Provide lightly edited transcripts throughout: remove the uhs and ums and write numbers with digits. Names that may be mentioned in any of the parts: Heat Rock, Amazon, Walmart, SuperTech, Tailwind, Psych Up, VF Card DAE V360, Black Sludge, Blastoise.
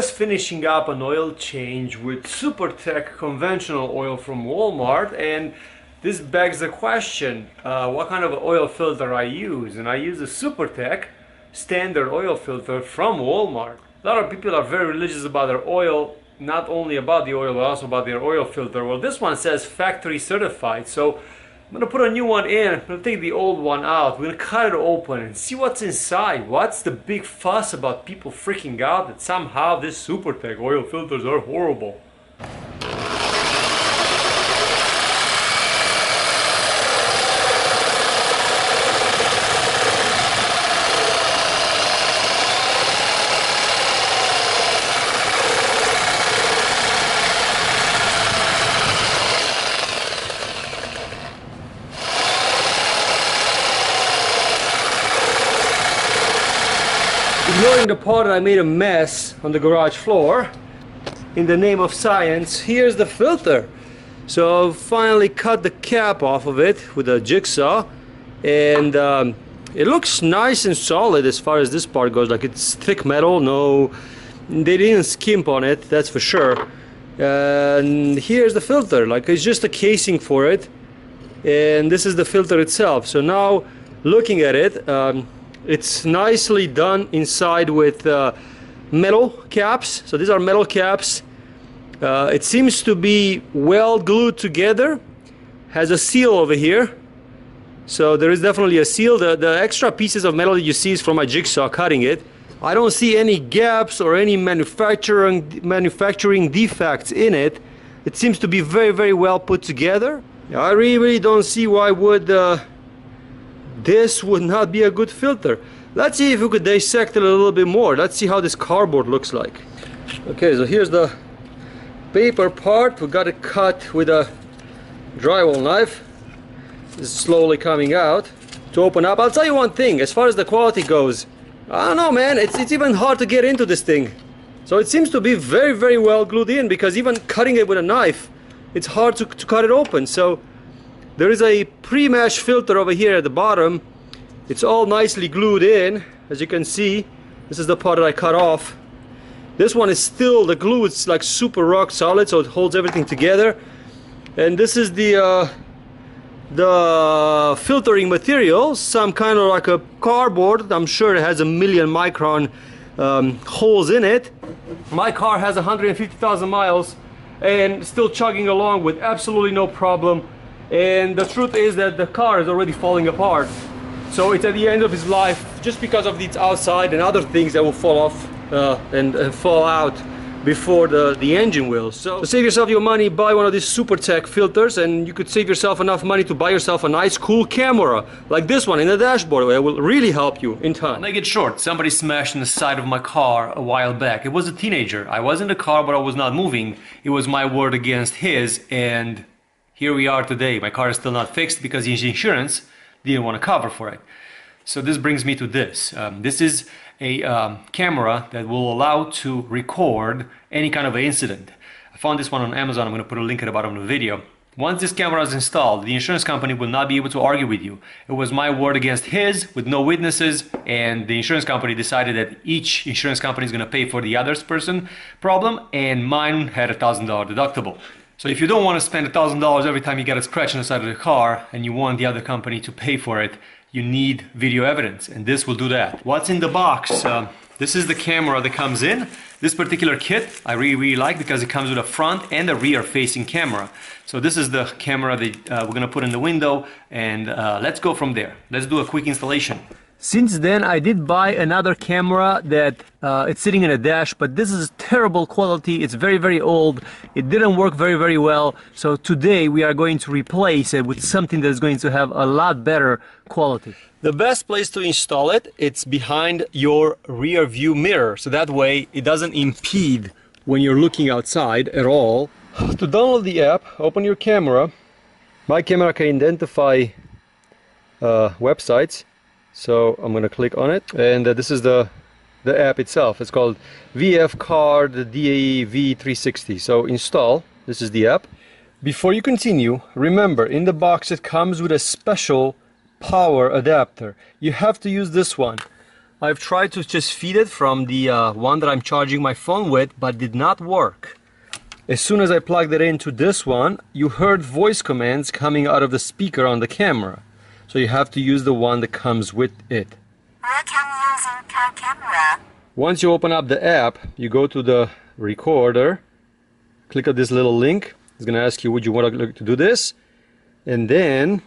Just finishing up an oil change with SuperTech conventional oil from Walmart, and this begs the question, what kind of oil filter I use, and I use a SuperTech standard oil filter from Walmart. A lot of people are very religious about their oil, not only about the oil but also about their oil filter. Well, this one says factory certified, so I'm gonna put a new one in, I'm gonna take the old one out, we're gonna cut it open and see what's inside. What's the big fuss about people freaking out that somehow this SuperTech oil filters are horrible? Ignoring the part that I made a mess on the garage floor, in the name of science, here's the filter. So I've finally cut the cap off of it with a jigsaw, and it looks nice and solid as far as this part goes. Like, it's thick metal, no, they didn't skimp on it, that's for sure. And here's the filter, like, it's just a casing for it, and this is the filter itself. So now looking at it, it's nicely done inside with metal caps. So these are metal caps. It seems to be well glued together. Has a seal over here. So there is definitely a seal. The extra pieces of metal that you see is from my jigsaw cutting it. I don't see any gaps or any manufacturing defects in it. It seems to be very well put together. I really don't see why would this would not be a good filter. Let's see if we could dissect it a little bit more. Let's see how this cardboard looks like. Okay, so here's the paper part. We got it cut with a drywall knife. This is slowly coming out to open up. I'll tell you one thing, as far as the quality goes, I don't know, man, it's even hard to get into this thing. So it seems to be very well glued in, because even cutting it with a knife, it's hard to cut it open. So there is a pre-mesh filter over here at the bottom. It's all nicely glued in, as you can see. This is the part that I cut off. This one is still, the glue is like super rock solid, so it holds everything together. And this is the filtering material, some kind of like a cardboard. I'm sure it has a million micron holes in it. My car has 150,000 miles and still chugging along with absolutely no problem. And the truth is that the car is already falling apart. So it's at the end of its life, just because of its outside and other things that will fall off and fall out before the engine will. So save yourself your money, buy one of these SuperTech filters, and you could save yourself enough money to buy yourself a nice cool camera like this one in the dashboard. It will really help you in time. I'll make it short. Somebody smashed in the side of my car a while back. It was a teenager. I was in the car, but I was not moving. It was my word against his, and here we are today. My car is still not fixed because his insurance didn't want to cover for it. So this brings me to this. This is a camera that will allow to record any kind of incident. I found this one on Amazon. I'm going to put a link at the bottom of the video. Once this camera is installed, the insurance company will not be able to argue with you. It was my word against his with no witnesses, and the insurance company decided that each insurance company is going to pay for the other's person problem, and mine had a $1,000 deductible. So if you don't want to spend $1,000 every time you get a scratch on the side of the car and you want the other company to pay for it, you need video evidence, and this will do that. What's in the box? This is the camera that comes in. This particular kit I really like because it comes with a front and a rear facing camera. So this is the camera that we're gonna put in the window, and let's go from there. Let's do a quick installation. Since then, I did buy another camera that it's sitting in a dash, but this is terrible quality. It's very old. It didn't work very well. So today we are going to replace it with something that is going to have a lot better quality. The best place to install it, it's behind your rear view mirror. So that way it doesn't impede when you're looking outside at all. To download the app, open your camera. My camera can identify websites. So I'm going to click on it, and this is the app itself. It's called VF Card DAE V360. So install, this is the app. Before you continue, remember, in the box it comes with a special power adapter. You have to use this one. I've tried to just feed it from the one that I'm charging my phone with, but did not work. As soon as I plugged it into this one, you heard voice commands coming out of the speaker on the camera. So you have to use the one that comes with it. Once you open up the app, you go to the recorder, click on this little link. It's going to ask you, would you want to do this? And then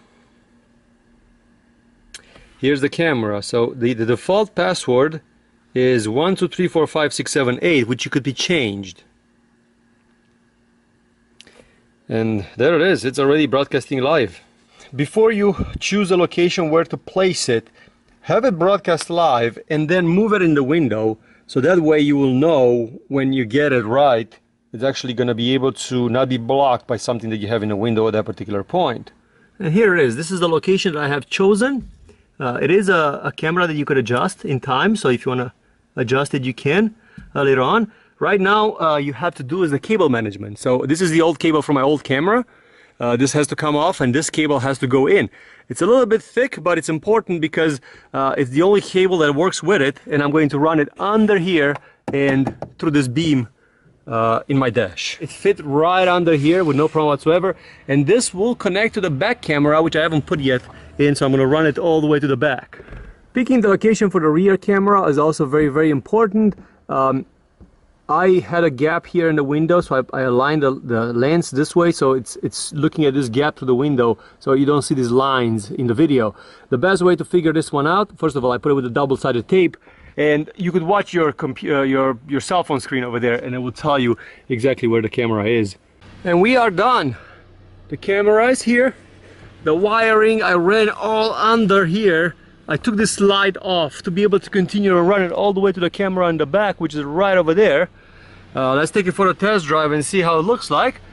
here's the camera. So the default password is 12345678, which could be changed. And there it is. It's already broadcasting live. Before you choose a location where to place it, have it broadcast live and then move it in the window, so that way you will know when you get it right, it's actually going to be able to not be blocked by something that you have in the window at that particular point. And here it is. This is the location that I have chosen. It is a camera that you could adjust in time, so if you want to adjust it, you can later on. Right now, you have to do is the cable management. So this is the old cable from my old camera. This has to come off and this cable has to go in. It's a little bit thick, but it's important because it's the only cable that works with it, and I'm going to run it under here and through this beam in my dash. It fit right under here with no problem whatsoever, and this will connect to the back camera, which I haven't put yet in, so I'm going to run it all the way to the back. Picking the location for the rear camera is also very, very important. I had a gap here in the window, so I aligned the lens this way, so it's looking at this gap to the window, so you don't see these lines in the video. The best way to figure this one out, first of all, I put it with a double-sided tape, and you could watch your cell phone screen over there, and it will tell you exactly where the camera is. And we are done. The camera is here. The wiring I ran all under here. I took this slide off to be able to continue to run it all the way to the camera in the back, which is right over there. Let's take it for a test drive and see how it looks like.